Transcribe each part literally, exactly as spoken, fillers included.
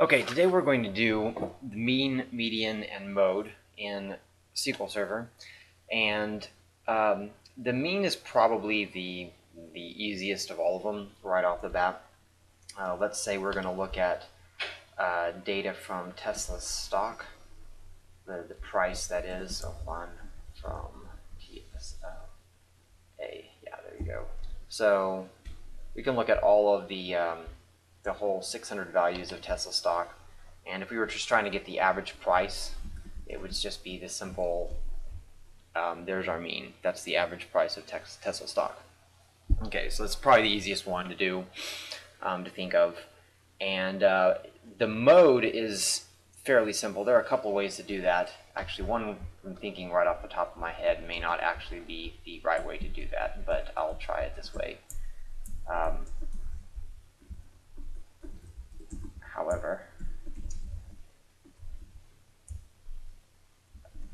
Okay, today we're going to do the mean, median, and mode in S Q L Server, and um, the mean is probably the the easiest of all of them right off the bat. Uh, let's say we're going to look at uh, data from Tesla's stock, the the price that is. So one from T S L A. Yeah, there you go. So we can look at all of the um, the whole six hundred values of Tesla stock, and if we were just trying to get the average price, it would just be the simple, um, there's our mean, that's the average price of tex Tesla stock. Okay, so that's probably the easiest one to do, um, to think of, and uh, the mode is fairly simple. There are a couple ways to do that. Actually, one I'm thinking right off the top of my head may not actually be the right way to do that, but I'll try it this way. Um, However,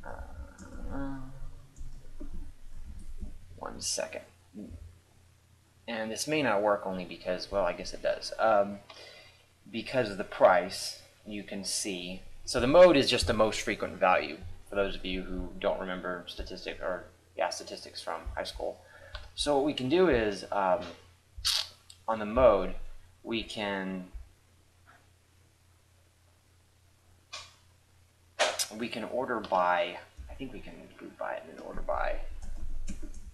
uh, one second, and this may not work only because, well, I guess it does. Um, because of the price, you can see, so the mode is just the most frequent value. For those of you who don't remember statistics, or yeah, statistics from high school. So what we can do is, um, on the mode, we can we can order by, I think we can group by and then order by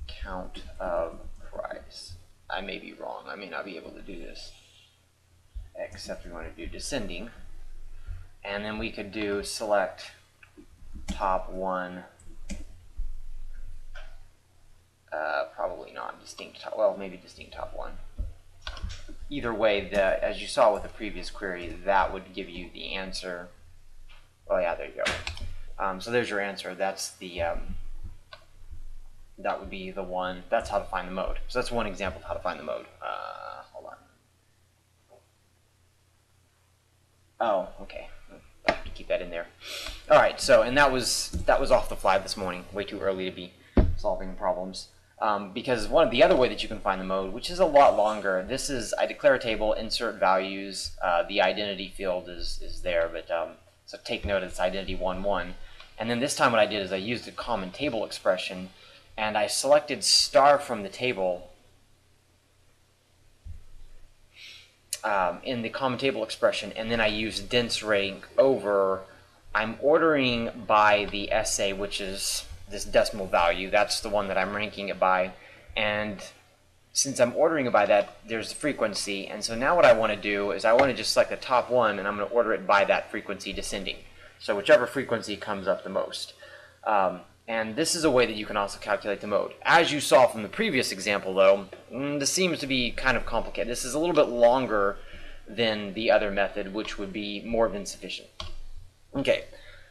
count of price. I may be wrong, I may not be able to do this, except we want to do descending, and then we could do select top one, uh, probably not distinct top, well maybe distinct top one. Either way, the, as you saw with the previous query, that would give you the answer. Oh yeah, there you go. Um, so there's your answer. That's the um, that would be the one. That's how to find the mode. So that's one example of how to find the mode. Uh, hold on. Oh, okay. I have to keep that in there. All right. So and that was that was off the fly this morning. Way too early to be solving problems. Um, because one of the other way that you can find the mode, which is a lot longer. This is I declare a table, insert values. Uh, the identity field is is there, but um, so take note of this identity one one, and then this time what I did is I used the common table expression, and I selected star from the table. Um, in the common table expression, and then I used dense rank over. I'm ordering by the S A, which is this decimal value. That's the one that I'm ranking it by, and since I'm ordering it by that, there's the frequency, and so now what I want to do is I want to just select the top one, and I'm going to order it by that frequency descending. So whichever frequency comes up the most. Um, and this is a way that you can also calculate the mode. As you saw from the previous example, though, this seems to be kind of complicated. This is a little bit longer than the other method, which would be more than sufficient. Okay,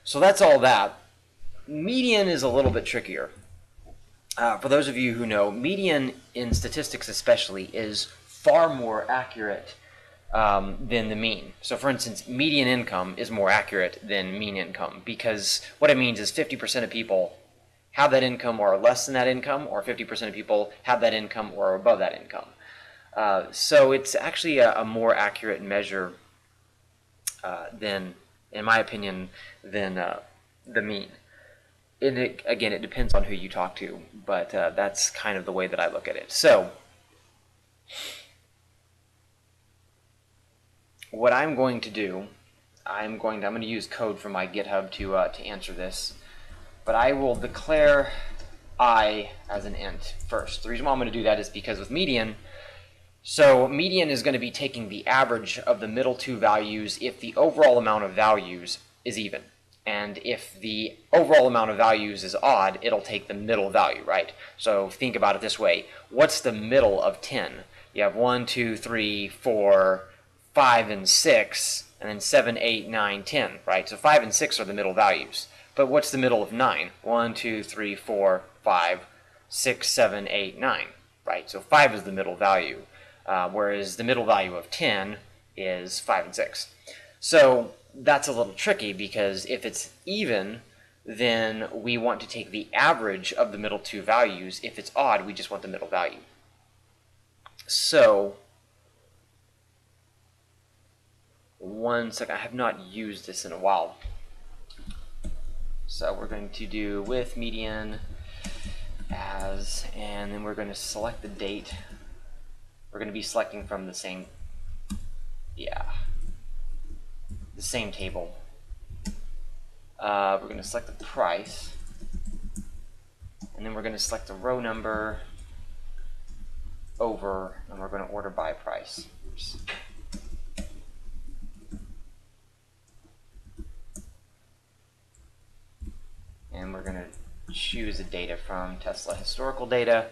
so that's all that. Median is a little bit trickier. Uh, for those of you who know, median in statistics especially is far more accurate um, than the mean. So for instance, median income is more accurate than mean income, because what it means is fifty percent of people have that income or are less than that income, or fifty percent of people have that income or are above that income. Uh, so it's actually a, a more accurate measure uh, than, in my opinion, than uh, the mean. And it, again, it depends on who you talk to, but uh, that's kind of the way that I look at it. So what I'm going to do, I'm going to, I'm going to use code from my GitHub to uh, to answer this, but I will declare I as an int first. The reason why I'm going to do that is because with median, so median is going to be taking the average of the middle two values if the overall amount of values is even. And if the overall amount of values is odd, it'll take the middle value, right? So think about it this way. What's the middle of ten? You have one, two, three, four, five, and six, and then seven, eight, nine, ten, right? So five and six are the middle values. But what's the middle of nine? one, two, three, four, five, six, seven, eight, nine, right? So five is the middle value, uh, whereas the middle value of ten is five and six. So that's a little tricky, because if it's even, then we want to take the average of the middle two values. If it's odd, we just want the middle value. So one second. I have not used this in a while. So we're going to do with median as, and then we're going to select the date. We're going to be selecting from the same, yeah, the same table. Uh, we're going to select the price, and then we're going to select the row number over, and we're going to order by price. Oops. And we're going to choose the data from Tesla historical data,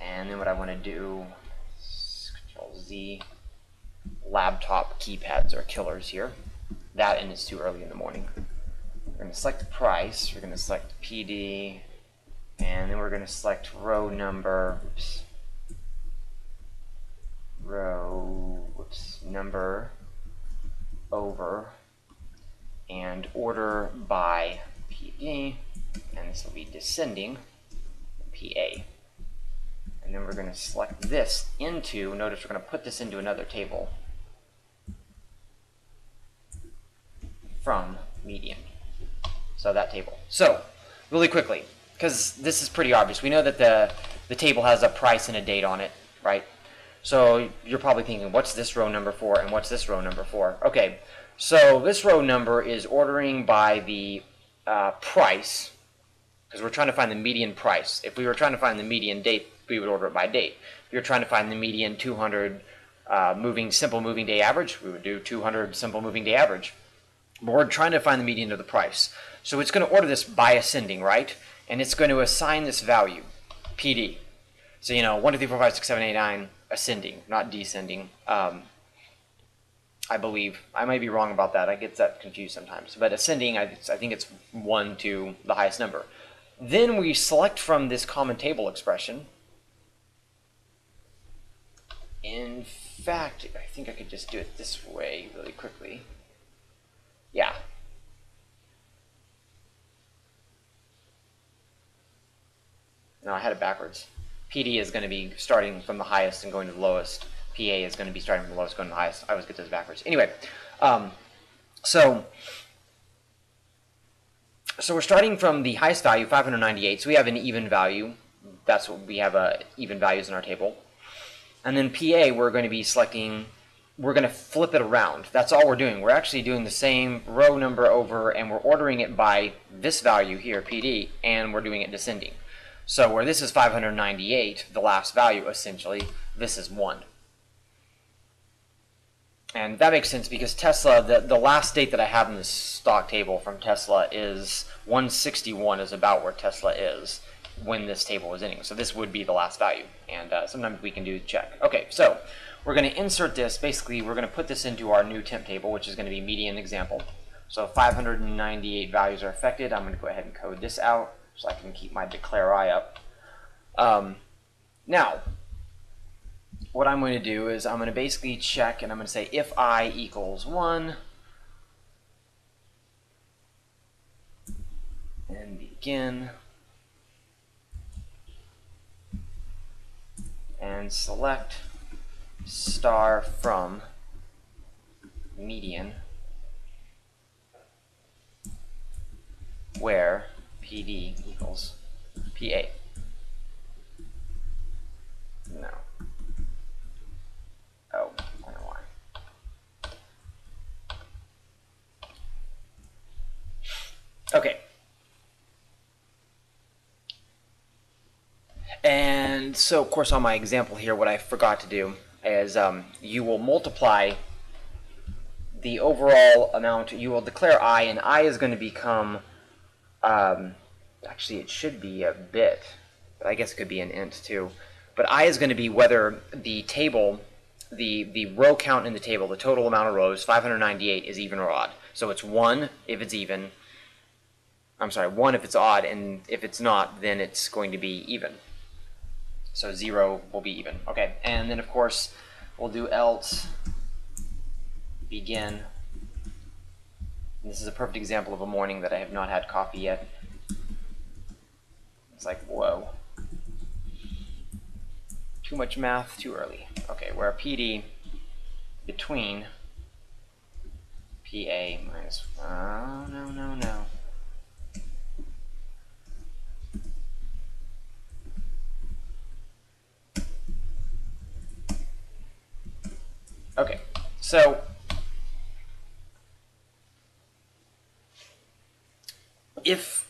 and then what I want to do is Control Z. Laptop keypads are killers here. That, and it's too early in the morning. We're going to select the price, we're going to select P D, and then we're going to select row number, oops, row, oops, number over, and order by P D, and this will be descending, P A. And then we're going to select this into, notice we're going to put this into another table from median. So that table. So really quickly, because this is pretty obvious, we know that the the table has a price and a date on it, right? So you're probably thinking, what's this row number for and what's this row number for? Okay, so this row number is ordering by the uh, price, because we're trying to find the median price. If we were trying to find the median date, we would order it by date. If you're trying to find the median two hundred uh, moving simple moving day average, we would do two hundred simple moving day average. But we're trying to find the median of the price. So it's going to order this by ascending, right? And it's going to assign this value, P D. So, you know, one, two, three, four, five, six, seven, eight, nine, ascending, not descending. Um, I believe. I might be wrong about that. I get that confused sometimes. But ascending, I, I think it's one to the highest number. Then we select from this common table expression. In fact, I think I could just do it this way really quickly. Yeah. No, I had it backwards. P D is going to be starting from the highest and going to the lowest. P A is going to be starting from the lowest, going to the highest. I always get those backwards. Anyway, um, so so we're starting from the highest value, five hundred ninety-eight. So we have an even value. That's what we have, uh, even values in our table. And then P A, we're going to be selecting, we're going to flip it around. That's all we're doing. We're actually doing the same row number over, and we're ordering it by this value here, P D, and we're doing it descending. So where this is five hundred ninety-eight, the last value essentially, this is one. And that makes sense because Tesla, the, the last date that I have in this stock table from Tesla is one sixty-one, is about where Tesla is when this table was ending. So this would be the last value. And uh, sometimes we can do the check. Okay, so we're going to insert this. Basically, we're going to put this into our new temp table, which is going to be median example. So five hundred ninety-eight values are affected. I'm going to go ahead and code this out, so I can keep my declare I up. Um, now, what I'm going to do is I'm going to basically check, and I'm going to say if I equals one, and begin, and select star from median where P D equals P A. No. Oh, I don't know why. Okay. And so, of course, on my example here, what I forgot to do is um, you will multiply the overall amount. You will declare I, and I is going to become Um, actually, it should be a bit, but I guess it could be an int too. But I is going to be whether the table, the, the row count in the table, the total amount of rows, five hundred ninety-eight, is even or odd. So it's one if it's even. I'm sorry, one if it's odd, and if it's not, then it's going to be even. So zero will be even. Okay, and then of course, we'll do else begin. This is a perfect example of a morning that I have not had coffee yet. It's like, whoa. Too much math, too early. Okay, where P D between P A minus one. Oh, no, no, no. Okay, so if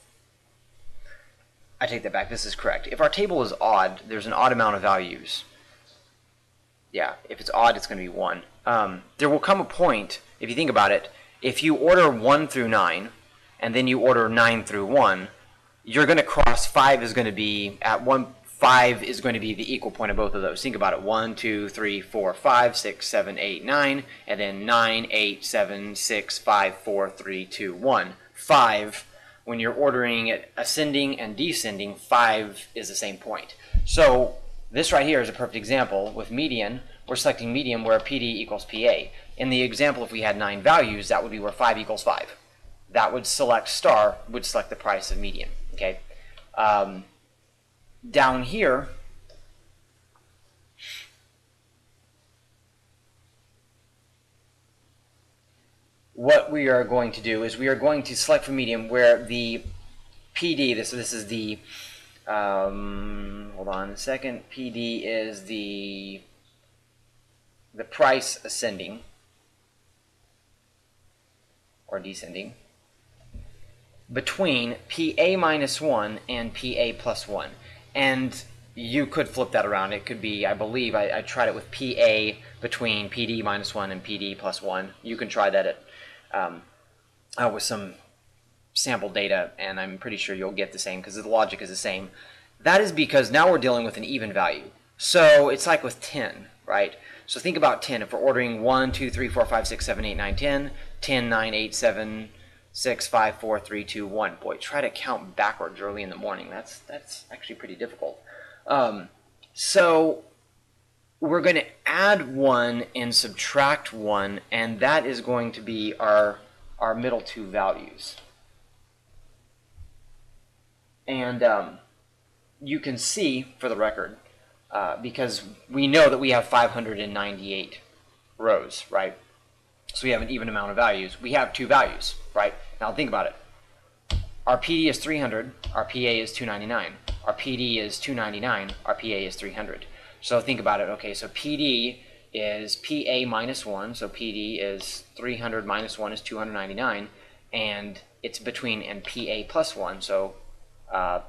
I take that back, this is correct. If our table is odd, there's an odd amount of values. Yeah, if it's odd, it's going to be one. Um, there will come a point, if you think about it, if you order one through nine, and then you order nine through one, you're going to cross five is going to be at one. five is going to be the equal point of both of those. Think about it. one, two, three, four, five, six, seven, eight, nine, and then nine, eight, seven, six, five, four, three, two, one. five, when you're ordering it ascending and descending, five is the same point. So this right here is a perfect example. With median, we're selecting median where P D equals P A. In the example, if we had nine values, that would be where five equals five. That would select star, would select the price of median. Okay. Um, Down here, what we are going to do is we are going to select for median where the P D, this, this is the, um, hold on a second, P D is the, the price ascending or descending between P A minus one and P A plus one. And you could flip that around. It could be, I believe, I, I tried it with P A between P D minus one and P D plus one. You can try that at, um, uh, with some sample data, and I'm pretty sure you'll get the same because the logic is the same. That is because now we're dealing with an even value. So it's like with ten, right? So think about ten. If we're ordering one, two, three, four, five, six, seven, eight, nine, ten, ten, nine, eight, seven, Six, five, four, three, two, one. Boy, try to count backwards early in the morning. That's that's actually pretty difficult. Um, so we're going to add one and subtract one, and that is going to be our our middle two values. And um, you can see, for the record, uh, because we know that we have five hundred ninety-eight rows, right? So we have an even amount of values. We have two values, right? Now think about it. Our P D is three hundred, our P A is two ninety-nine. Our P D is two ninety-nine, our P A is three hundred. So think about it. Okay, so P D is P A minus one, so P D is three hundred minus one is two ninety-nine, and it's between and P A plus one, so uh,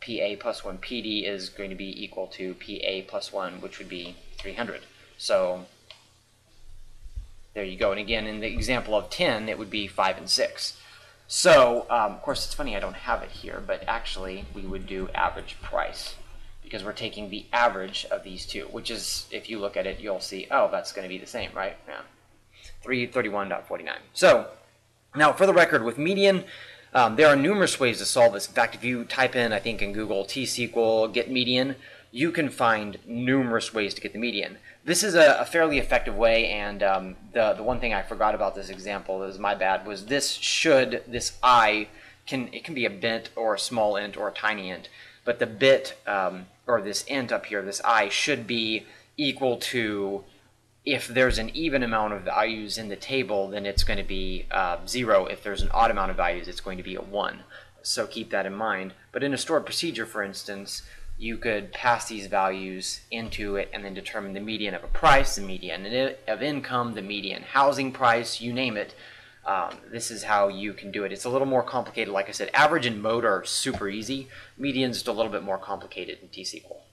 P A plus one, P D is going to be equal to P A plus one, which would be three hundred. So there you go. And again, in the example of ten, it would be five and six. So, um, of course, it's funny I don't have it here, but actually we would do average price because we're taking the average of these two, which is, if you look at it, you'll see, oh, that's going to be the same, right? Yeah. three thirty-one point four nine. So, now for the record, with median, um, there are numerous ways to solve this. In fact, if you type in, I think in Google, T S Q L, get median, you can find numerous ways to get the median. This is a, a fairly effective way, and um, the, the one thing I forgot about this example is my bad, was this should, this I, can it can be a bit or a small int or a tiny int, but the bit um, or this int up here, this I, should be equal to, if there's an even amount of values in the table, then it's going to be uh, zero. If there's an odd amount of values, it's going to be a one. So keep that in mind. But in a stored procedure, for instance, you could pass these values into it and then determine the median of a price, the median of income, the median housing price, you name it. Um, this is how you can do it. It's a little more complicated. Like I said, average and mode are super easy. Median's just a little bit more complicated in T S Q L.